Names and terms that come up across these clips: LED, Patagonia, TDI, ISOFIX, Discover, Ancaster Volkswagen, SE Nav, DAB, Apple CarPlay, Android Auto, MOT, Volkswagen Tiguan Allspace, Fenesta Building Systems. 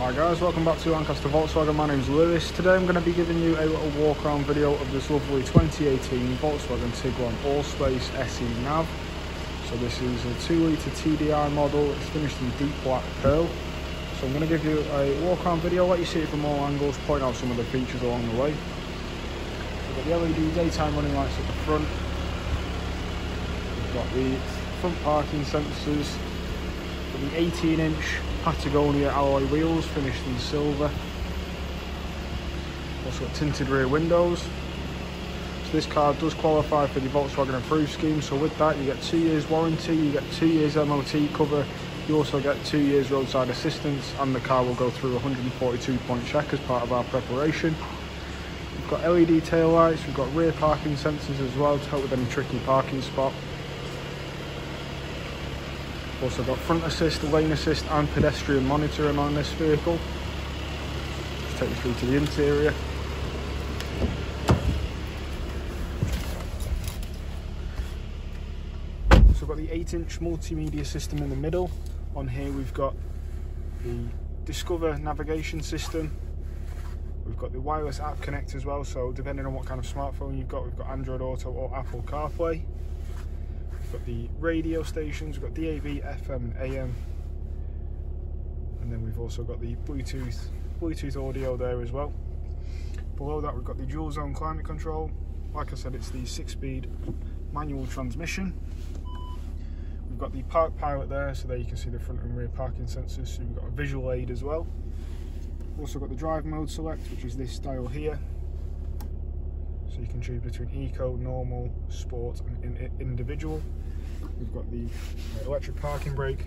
Hi guys, welcome back to Ancaster Volkswagen. My name's Lewis. Today I'm going to be giving you a little walk around video of this lovely 2018 Volkswagen Tiguan Allspace SE Nav. So this is a 2-litre TDI model. It's finished in deep black pearl. So I'm going to give you a walk around video, let you see it from all angles, point out some of the features along the way. We've got the LED daytime running lights at the front. We've got the front parking sensors. The 18-inch Patagonia alloy wheels finished in silver. Also got tinted rear windows. So this car does qualify for the Volkswagen Approved scheme, so with that you get 2 years warranty, you get 2 years MOT cover, you also get 2 years roadside assistance, and the car will go through a 142-point check as part of our preparation. We've got LED tail lights, we've got rear parking sensors as well to help with any tricky parking spot. Also got front assist, lane assist and pedestrian monitoring on this vehicle. Let's take you through to the interior. So we've got the 8-inch multimedia system in the middle. On here we've got the Discover navigation system. We've got the wireless app connect as well, so depending on what kind of smartphone you've got, we've got Android Auto or Apple CarPlay. We've got the radio stations, we've got DAB, FM and AM, and then we've also got the Bluetooth audio there as well. Below that we've got the dual zone climate control. Like I said, it's the 6-speed manual transmission. We've got the park pilot there, so there you can see the front and rear parking sensors, so we've got a visual aid as well. We've also got the drive mode select, which is this dial here. So you can choose between eco, normal, sport and individual. We've got the electric parking brake,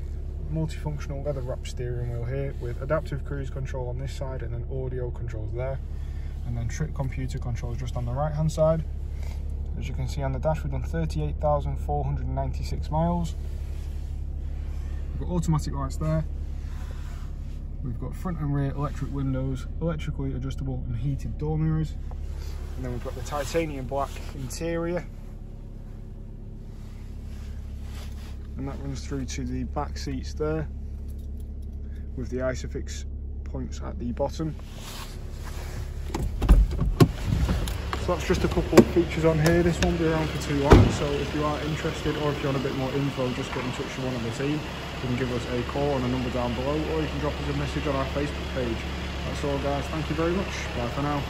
multifunctional leather wrapped steering wheel here with adaptive cruise control on this side and then audio controls there. And then trip computer controls just on the right hand side. As you can see on the dash, we've done 38,496 miles. We've got automatic lights there. We've got front and rear electric windows, electrically adjustable and heated door mirrors. And then we've got the titanium black interior, and that runs through to the back seats there with the ISOFIX points at the bottom. So that's just a couple of features on here. This won't be around for too long, so if you are interested or if you want a bit more info, just get in touch with one of the team. You can give us a call on a number down below, or you can drop us a message on our Facebook page. That's all guys, thank you very much, bye for now.